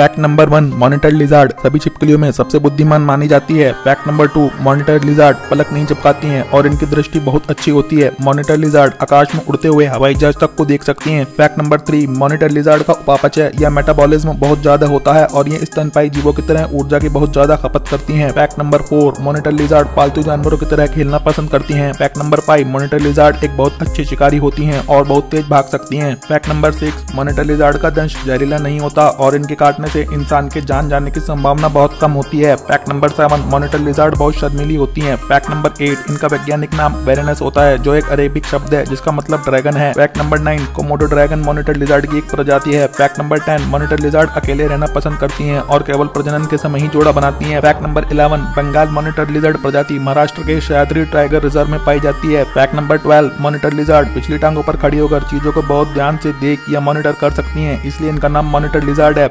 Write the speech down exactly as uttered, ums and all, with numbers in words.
Fact number one, monitor lizard सभी छिपकलियों में सबसे बुद्धिमान मानी जाती है। Fact number two, monitor lizard पलक नहीं झपकाती हैं और इनकी दृष्टि बहुत अच्छी होती है। मॉनिटर लिजार्ड आकाश में उड़ते हुए हवाई जहाज तक को देख सकती हैं। Fact number three, monitor lizard का उपापचय या मेटाबॉलिज्म बहुत ज्यादा होता है और ये स्तनपायी जीवों की तरह ऊर्जा की बहुत ज्यादा खपत करती है। Fact number four, monitor lizard पालतू जानवरों की तरह खेलना पसंद करती है। Fact number five, monitor lizard एक बहुत अच्छी शिकारी होती है और बहुत तेज भाग सकती है। Fact number six, monitor lizard का दंश जहरीला नहीं होता और इनके काटने से इंसान के जान जाने की संभावना बहुत कम होती है। Fact number seven, monitor lizard बहुत शर्मीली होती है। फैक्ट नंबर एट, इनका वैज्ञानिक नाम वेरेनस होता है जो एक अरेबिक शब्द है जिसका मतलब ड्रैगन है। Fact number nine, Komodo dragon monitor lizard की एक प्रजाति है। Fact number ten, monitor lizard अकेले रहना पसंद करती है और केवल प्रजनन के समय ही जोड़ा बनाती है। Fact number eleven, Bengal monitor lizard प्रजाति महाराष्ट्र के सह्याद्री टाइगर रिजर्व में पाई जाती है। Fact number twelve, monitor lizard पिछली टांगों पर खड़ी होकर चीजों को बहुत ध्यान से देख या मॉनिटर कर सकती है, इसलिए इनका नाम मॉनिटर लिजार्ड है।